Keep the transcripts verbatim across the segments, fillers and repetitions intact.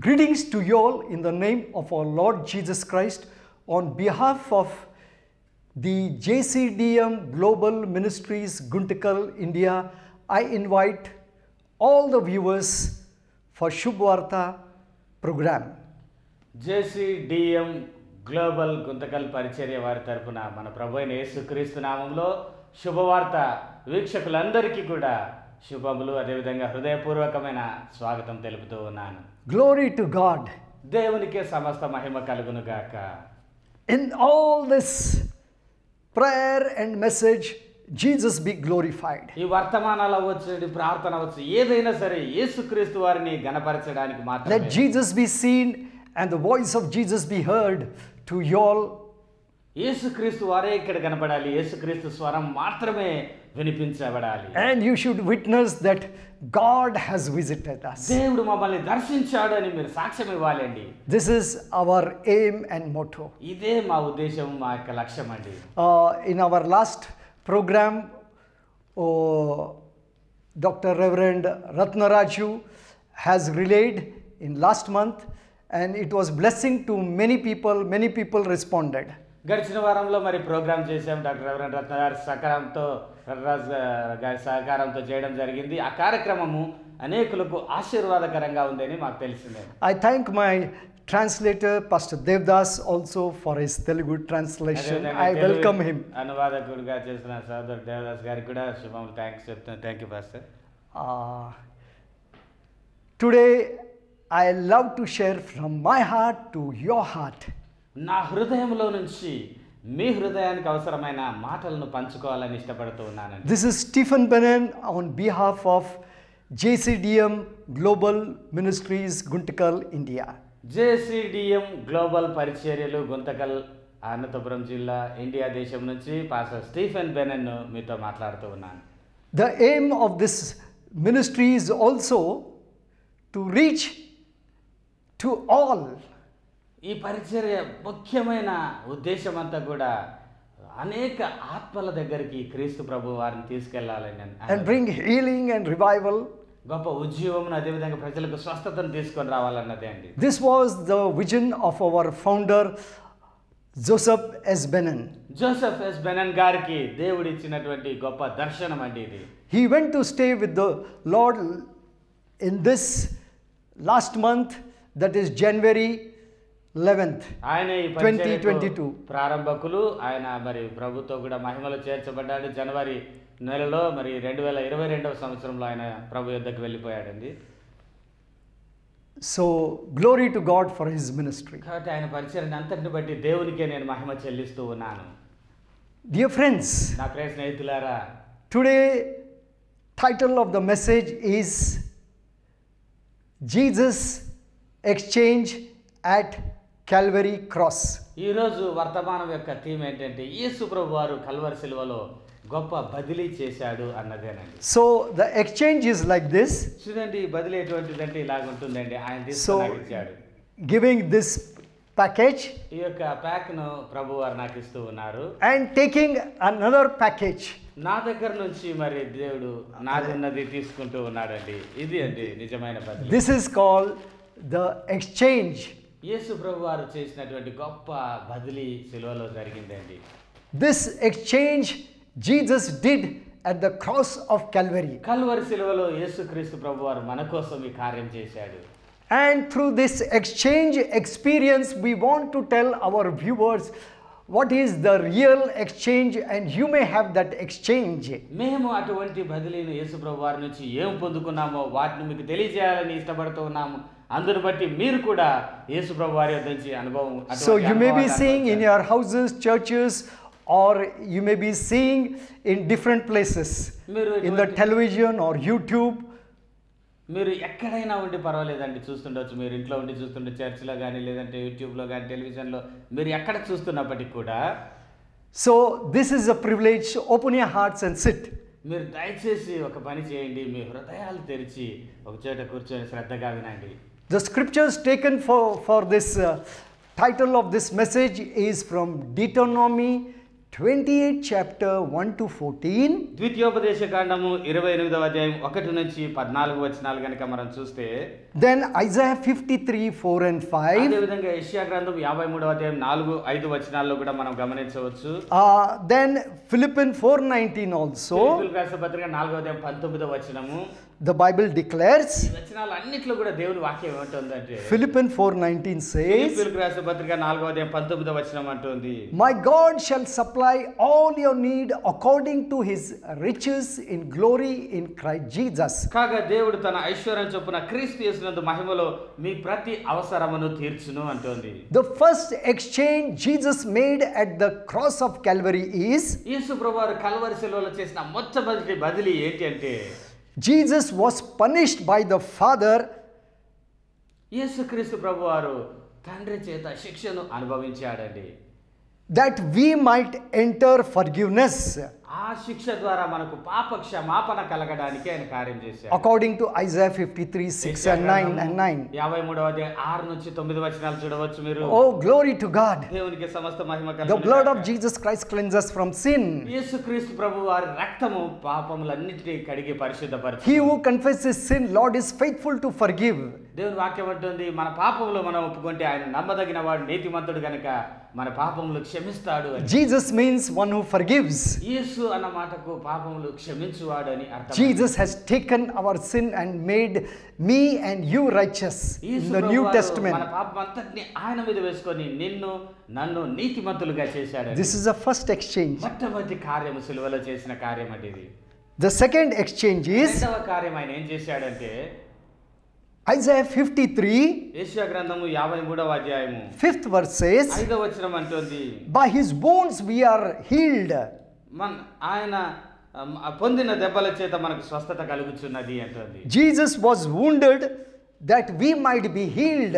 Greetings to you all in the name of our Lord Jesus Christ on behalf of the J C D M Global Ministries, Guntikal, India. I invite all the viewers for Shubhvartha program. J C D M Global Guntikal Paricherya Vartarpuna, Manaprabhuvaina Yesu Kristu Namamlo, Shubhvartha, Vikshakulandariki Kuda. Glory to God. In all this prayer and message, Jesus be glorified. Let Jesus be seen and the voice of Jesus be heard to y'all. And you should witness that God has visited us. This is our aim and motto. Uh, in our last program, oh, Doctor Reverend Ratnaraju has relayed in last month, and it was blessing to many people. Many people responded. Program Doctor I thank my translator, Pastor Devdas, also for his Telugu translation. I welcome him. Thank you, Pastor. Uh, today, I love to share from my heart to your heart. This is Stephen Benen on behalf of J C D M Global Ministries, Guntikal, India. J C D M Global Paricheryalu, Guntikal, Ananthapuram Jilla, India Desham nunchi, Pastor Stephen Benen meetho maatladutunnanu. The aim of this ministry is also to reach to all. This and bring healing and revival. This was the vision of our founder, Joseph S. Benen. Joseph S. Benen Garki, Devudi Chinatwati, Gopa Darshanam Andi. He went to stay with the Lord in this last month, that is January eleventh twenty twenty-two. So, glory to God for his ministry. Dear friends, today title of the message is Jesus Exchange at Calvary Cross. So the exchange is like this. So giving this package and taking another package. This is called the exchange. This exchange Jesus did at the cross of Calvary. And through this exchange experience, we want to tell our viewers what is the real exchange, and you may have that exchange. So you may be seeing in your houses, churches, or you may be seeing in different places, in the television or YouTube. So this is a privilege. Open your hearts and sit. The scriptures taken for, for this uh, title of this message is from Deuteronomy twenty-eighth chapter one to fourteen. Then Isaiah fifty-three, four and five. Uh, then Philippine four nineteen also. The Bible declares, Philippine four nineteen says, my God shall supply all your need according to His riches in glory in Christ Jesus. The first exchange Jesus made at the cross of Calvary is, Jesus was punished by the Father that we might enter forgiveness according to Isaiah fifty-three, six and nine and nine. Oh, glory to God. The blood of Jesus Christ cleanses from sin. He who confesses sin, Lord is faithful to forgive. Jesus means one who forgives. Jesus has taken our sin and made me and you righteous in the New Testament. This is the first exchange. The second exchange is Isaiah fifty-three, fifth verse says, by His wounds we are healed. Jesus was wounded that we might be healed.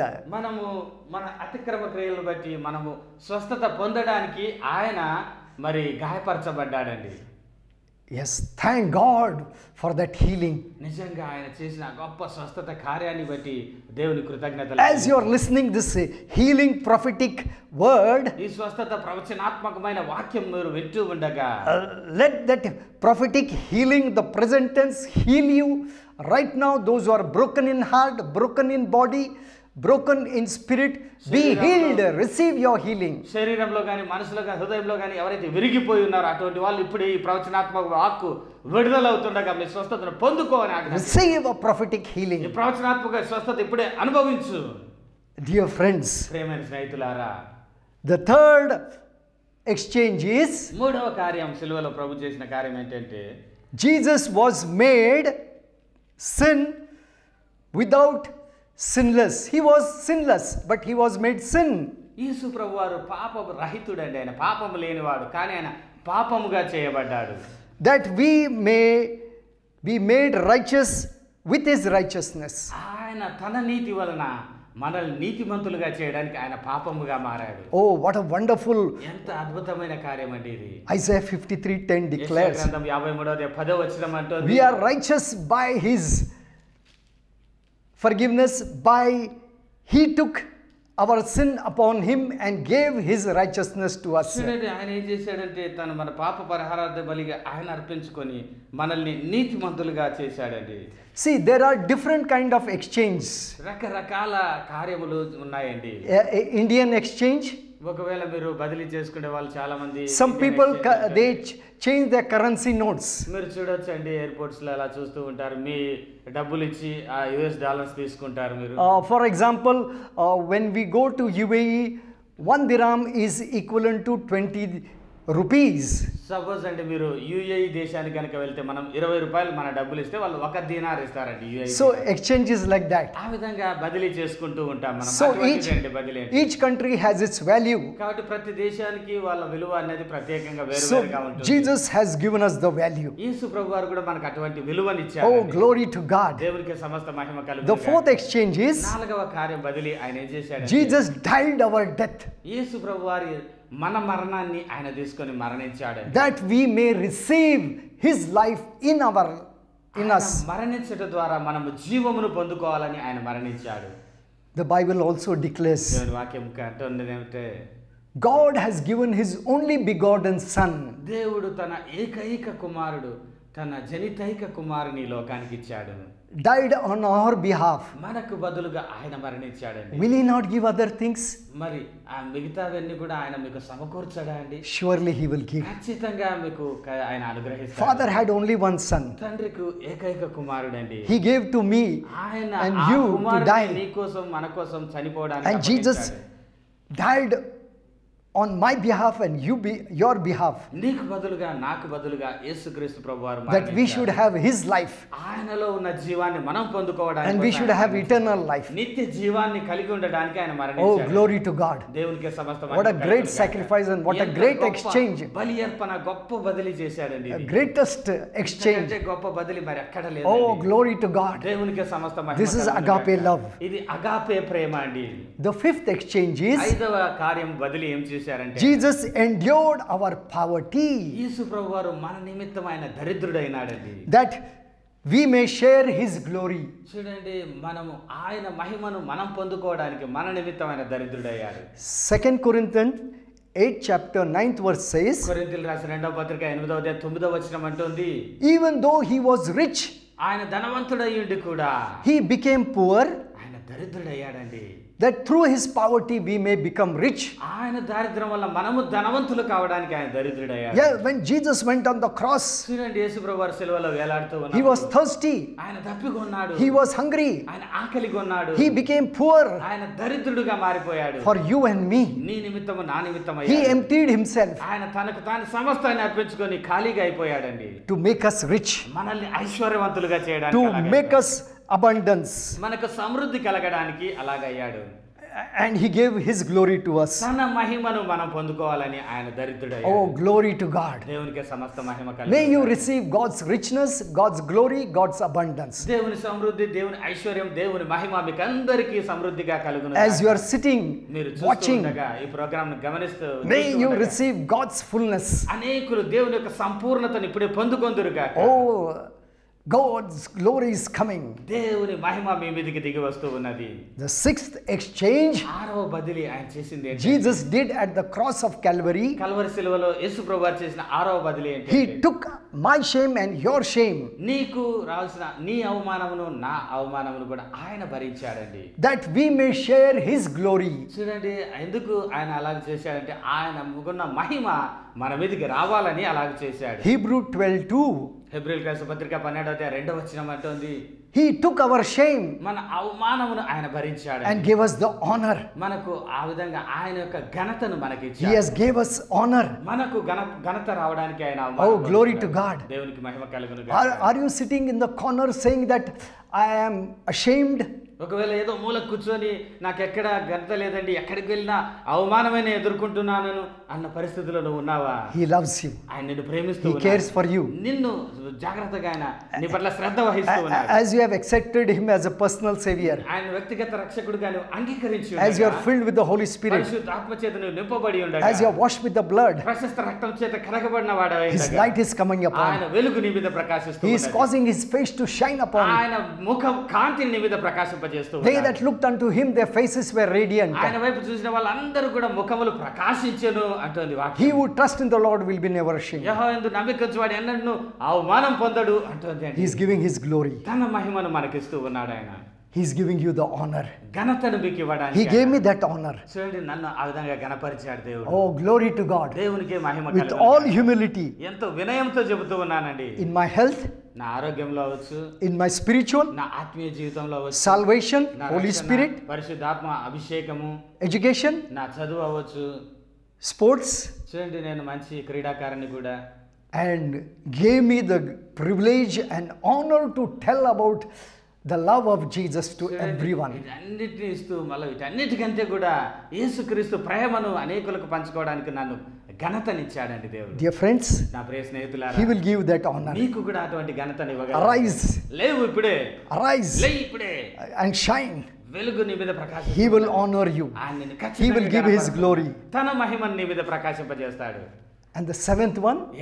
Yes, thank God for that healing. As you are listening this healing prophetic word, uh, let that prophetic healing, the present tense, heal you right now. Those who are broken in heart, broken in body, broken in spirit, be healed, receive your healing. Receive a prophetic healing. Dear friends, the third exchange is, Jesus was made sin without sinless. He was sinless, but He was made sin. That we may be made righteous with His righteousness. Oh, what a wonderful. Isaiah fifty-three, ten declares, we are righteous by His forgiveness, by He took our sin upon Him and gave His righteousness to us. See, there are different kind of exchanges. Indian exchange. Some people, they ch change their currency notes. Uh, for example, uh, when we go to U A E, one dirham is equivalent to twenty rupees. So exchanges like that. So each, each country has its value. So Jesus has given us the value. Oh, glory to God. The fourth exchange is, Jesus died our death, that we may receive His life in our in us. The Bible also declares, God has given His only begotten Son. Died on our behalf. Will He not give other things? Surely He will give. Father had only one Son. He gave to me and you to die. And Jesus died on my behalf and you be your behalf, that we should have His life and we should have eternal life. Oh, glory to God. What a great sacrifice and what a great exchange. The greatest exchange. Oh, glory to God. This is agape love. The fifth exchange is Jesus endured our poverty, that we may share His glory. Second Corinthians eight chapter ninth verse says, even though He was rich, He became poor, that through His poverty we may become rich. Yeah, when Jesus went on the cross, He was thirsty, He was hungry, He became poor for you and me. He emptied Himself to make us rich, to make us abundance. And He gave His glory to us. Oh, glory to God. May you receive God's richness, God's glory, God's abundance. As you are sitting, watching, may you receive God's fullness. Oh, God's glory is coming. The sixth exchange Jesus did at the cross of Calvary. He took my shame and your shame, that we may share His glory. Hebrews twelve two. He took our shame and gave us the honor. He has gave us honor. Oh, glory to God. Are, are you sitting in the corner saying that I am ashamed? He loves you. He cares for you. As you have accepted Him as a personal Savior, as you are filled with the Holy Spirit, as you are washed with the blood, His light is coming upon. He is causing His face to shine upon you. They that looked unto Him, their faces were radiant. He who trusts in the Lord will be never ashamed. He is giving His glory. He is giving you the honor. He gave me that honor. Oh, glory to God. With all humility, in my health, in my spiritual, salvation, Holy Spirit, education, sports, and gave me the privilege and honor to tell about the love of Jesus to everyone. Dear friends, He will give that honor. Arise, arise and shine. He will honor you. He will give His glory. And the seventh one,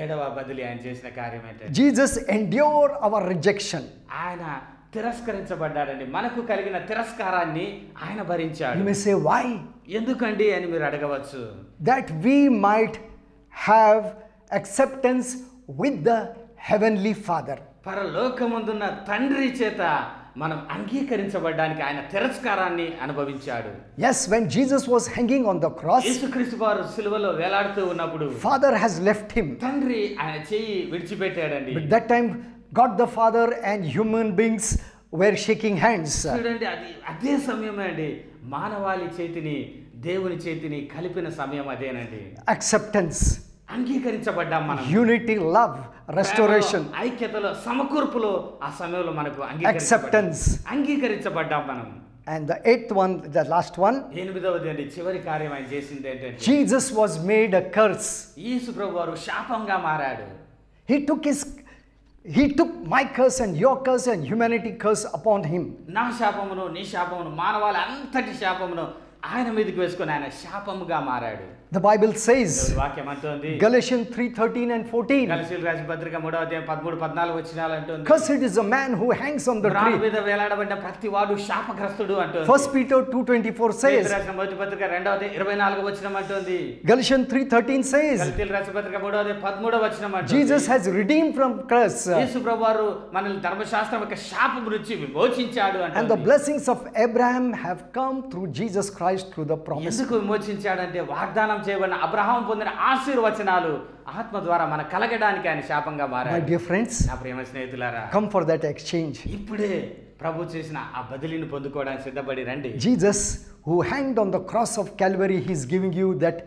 Jesus endured our rejection. తిరస్కరించబడ్డాడండి. మనకు కలిగిన తిరస్కారాన్ని ఆయన భరించాడు. You may say why? ఎందుకండి అని మీరు అడగవచ్చు. That we might have acceptance with the heavenly Father. పరలోకమందున్న తండ్రి చేత మనం అంగీకరించబడడానికి ఆయన తిరస్కారాన్ని అనుభవించాడు. Yes, when Jesus was hanging on the cross, యేసుక్రీస్తు వారు సిలువలో వేలాడుతూ ఉన్నప్పుడు Father has left him. తండ్రి ఆయన చేయి విడిచిపెట్టాడండి. But that time God the Father and human beings were shaking hands. చూడండి అది అదే సమయమే అండి. మానవాళి చేతిని దేవుని చేతిని కలిపిన సమయం అదేనండి. Acceptance. అంగీకరించబడ్డాం మనం. Unity, love, restoration. ఐక్యతలో సమకూర్పులో ఆ సమయంలో మనకు acceptance అంగీకరించబడ్డాం మనం. And the eighth one, the last one, ఎనిమిదవది చివరి కార్యం ఆయన చేసింది ఏంటంటే Jesus was made a curse. యేసు ప్రభువు శాపంగా మారాడు. He took his he took my curse and your curse and humanity curse upon him. నా శాపమును నీ శాపమును మానవాళి అంతటి శాపమును ఆయన మీదకి వేసుకొని ఆయన శాపముగా మారాడు. The Bible says, Galatians three thirteen and fourteen, గలతీయుల రాసిన పత్రిక మూడవ అధ్యాయం పదమూడు పద్నాలుగు వచనాలు అంటుంది. Cursed is the man who hangs on the tree. రాయి మీద వేలాడబడిన ప్రతివాడు శాపగ్రస్తుడు అంటుంది. First Peter two twenty-four says, రాసిన మొదటి పత్రిక రెండవ అధ్యాయం ఇరవై నాలుగవ వచనం అంటుంది. Galatians three thirteen says, గలతీయుల రాసిన పత్రిక మూడవ అధ్యాయం పదమూడవ వచనం అంటుంది. Jesus has redeemed from curse. యేసు ప్రభువారు మనల్ని ధర్మశాస్త్రం యొక్క శాపం నుంచి విమోచించాడు అంటుంది. And the blessings of Abraham have come through Jesus Christ through the promise. ఎందుకు విమోచించాడు అంటే వాగ్దానం చేయబడిన అబ్రహాము పొందిన ఆశీర్వచనాలు ఆత్మ ద్వారా మన కలగడానికి ఆయన శాపంగా మారాడు. My dear friends, నా ప్రియమైన స్నేహితులారా, come for that exchange. ఇప్పుడే ప్రభు చేసిన ఆ బదిలీని పొందుకోవడానికి సిద్ధపడి రండి. Jesus who hanged on the cross of Calvary, he is giving you that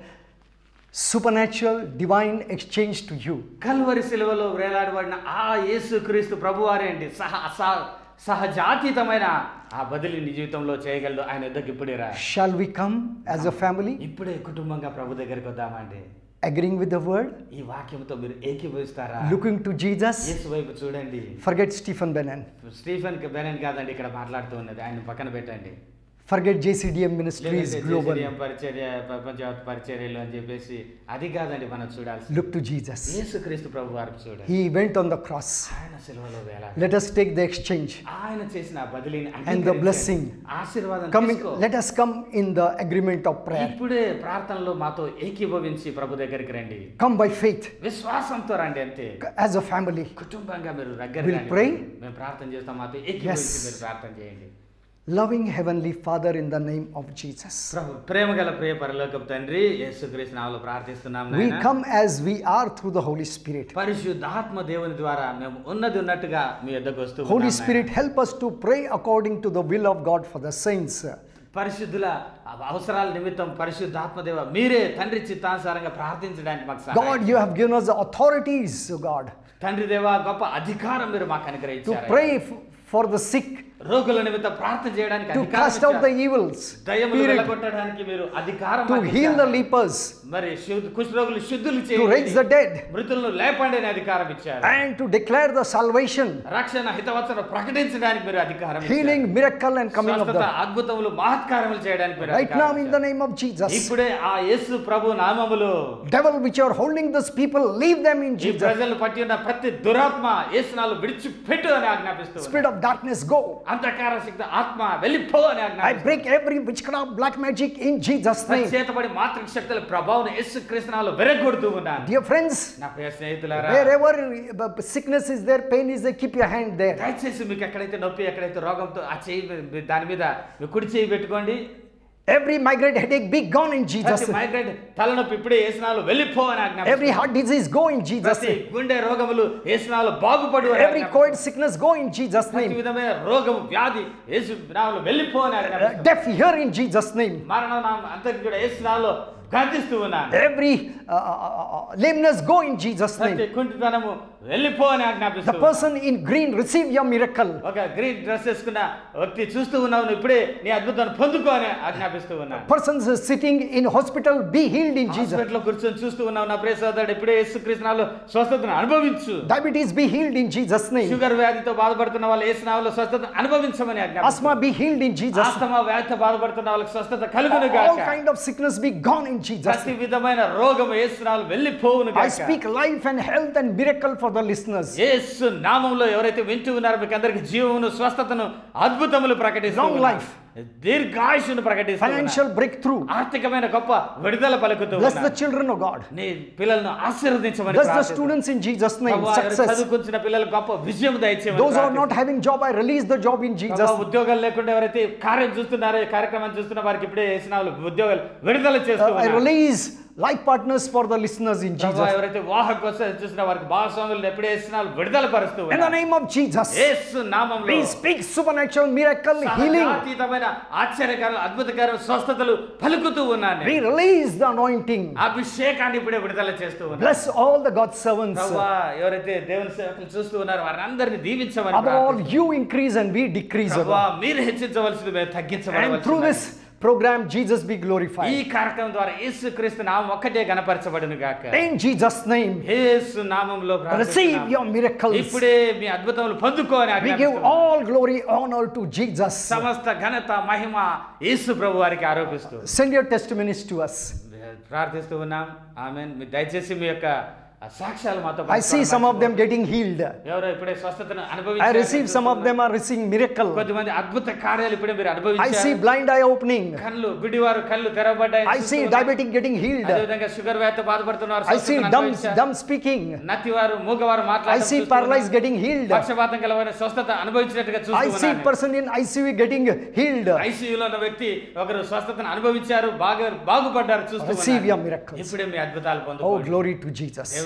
supernatural divine exchange to you. Calvary శిలువలో వేలాడబడిన ఆ యేసుక్రీస్తు ప్రభువారేంటి సహ సహజాతీతమైన ఆ బదిలీని జీవితంలో చేయగలడు. ఆయన దగ్గరికి ఇప్పుడే రా. Shall we come as a family? ఇప్పుడే కుటుంబంగా ప్రభు దగ్గరికి వద్దామండి. Agreeing with the word? ఈ వాక్యంతో మీరు ఏకీభవిస్తారా? Looking to Jesus? యేసు వైపు చూడండి. Forget Stephen Benen. Stephen Benen కాదండి ఇక్కడ మాట్లాడుతూ ఉన్నది, ఆయన పక్కన పెట్టండి. Forget J C D M Ministries Global. J C D M పరిచర్య ప్రపంచ పరిచర్యలు అని చెప్పేసి అది కాదండి మనం చూడాల్సింది. Look to Jesus. యేసుక్రీస్తు ప్రభువారు చూడండి. He went on the cross. ఆయన శిలువలో వేలాడారు. Let us take the exchange. ఆయన చేసిన బదిలీని and the blessing. ఆశీర్వాదం తీసుకో. Let us come in the agreement of prayer. ఇప్పుడే ప్రార్థనలో మాతో ఏకీభవించి ప్రభు దగ్గరికి రండి. Come by faith. విశ్వాసంతో రండి అంతే. As a family. కుటుంబంగా మీరు దగ్గరికి రండి. We'll pray. మేము ప్రార్థన చేస్తాం, మాతో ఏకీభవించి మీరు ప్రార్థన చేయండి. Loving heavenly Father, in the name of Jesus, ప్రభు ప్రేమగల ప్రియ పరలోకపు తండ్రి యేసుక్రీస్తు నామములో ప్రార్థిస్తున్నాము నాయనా. We come as we are through the Holy Spirit. పరిశుద్ధాత్మ దేవుని ద్వారా మేము ఉన్నది ఉన్నట్టుగా మీ యొద్దకు వస్తున్నాము. Holy Spirit, help us to pray according to the will of God for the saints. పరిశుద్ధుల అవసరాల నిమిత్తం పరిశుద్ధాత్మ దేవ మీరే తండ్రి చిత్తానుసారంగా ప్రార్థించడానికి మాకు సహాయం. God, you have given us the authorities, O God. తండ్రి దేవ గొప్ప అధికారం మీరు మాకు అనుగ్రహించారు. To pray for the sick, రోగుల నిమిత్తం ప్రార్థన చేయడానికి అధికారం, to cast out the evils, దయ్యములను వెళ్లగొట్టడానికి మీరు అధికారం, to heal the lepers, మరి కుష్ఠరోగులను శుద్ధులు చేయండి, to raise the dead, మృతులను లేపండి అనే అధికారం ఇచ్చారు, and to declare the salvation, రక్షణ హితవచన ప్రకటించడానికి మీరు అధికారం ఇచ్చారు, healing, miracle and coming of the అద్భుతములు మహత్కార్యములు చేయడానికి మీరు అధికారం. Right now in the name of Jesus, ఇప్పుడే ఆ యేసు ప్రభు నామములో devil which are holding this people, leave them in Jesus. ఈ ప్రజలు పట్టిన ప్రతి దురాత్మ యేసునాలో విడిచిపెట్టు అని ఆజ్ఞాపిస్తున్నాను. Spirit of darkness, go. అంధకార శక్తి ఆత్మ వెళ్ళిపో అని ఆజ్ఞాపిస్తున్నాను. I break every witchcraft, black magic in Jesus name. చేతబడి మాంత్రిక శక్తుల ప్రభావం యేసుక్రీస్తు నామములో విరగొడుతూ ఉన్నాను. Dear friends, నా ప్రియ స్నేహితులారా, wherever sickness is there, pain is there, keep your hand there. దయచేసి మీకు ఎక్కడైతే నొప్పి ఎక్కడైతే రోగంతో ఆ చేయి దాని మీద మీ కుడి చేయి పెట్టుకోండి. Every migraine headache be gone in Jesus. Every migraine తలనొప్పి ఇప్పుడు యేసు నామములో వెళ్ళిపో అని ఆజ్ఞాపిస్తున్నాను. Every heart disease go in Jesus name. గుండె రోగములు యేసు నామములో బాగుపడు. Every cold sickness go in Jesus name. ఈ విధమైన రోగము వ్యాధి యేసు నామములో వెళ్ళిపో అని ఆజ్ఞాపిస్తున్నాను. Deaf hear in Jesus name. మరణం అంతటి కూడా యేసు నామములో గద్దిస్తూ ఉన్నాను. Every uh, uh, lameness go in Jesus name. ప్రతి కుంటితనము వెళ్ళిపో అని ఆజ్ఞాపిస్తున్నాను. The person in green receive your miracle. ఒక గ్రీన్ డ్రెస్ వేసుకున్న వ్యక్తి చూస్తూ ఉన్నాను ఇప్పుడే నీ అద్భుతాన్ని పొందుకో అని ఆజ్ఞాపిస్తూ ఉన్నాను. Person sitting in hospital be healed in Jesus. హాస్పిటల్లో కూర్చొని చూస్తూ ఉన్నాను నా ప్రియ సోదరుడు ఇప్పుడే యేసుక్రీస్తు నామములో స్వస్థతను అనుభవించు. Diabetes be healed in Jesus name. Sugar వ్యాధితో బాధపడుతున్న వాళ్ళు యేసు నామములో స్వస్థతను అనుభవించమని ఆజ్ఞాపిస్తున్నాను. Asthma be healed in Jesus. Asthma వ్యాధితో బాధపడుతున్న వాళ్ళకి స్వస్థత కలుగును గాక. All kind of sickness be gone in name Jesus. I speak life and health and miracle for the listeners. Long life. Financial breakthrough. Bless the children of God. Bless the students in Jesus' name. Success. Those who are not having job, I release the job in Jesus' name. Uh, I release life partners for the listeners in Jesus. In the name of Jesus, we speak supernatural miracle healing. We release the anointing. Bless all the God's servants. Above all, you increase and we decrease. And through this program, Jesus be glorified. In Jesus' name, receive your miracles. We give all glory, honor to Jesus. Send your testimonies to us. Amen. I see some of them getting healed. I receive some of them are receiving miracle. I see blind eye opening. I see diabetic getting healed. I see dumb, dumb speaking. I see paralyzed getting healed. I see person in I C U getting healed. Receive your miracles. Oh, glory to Jesus.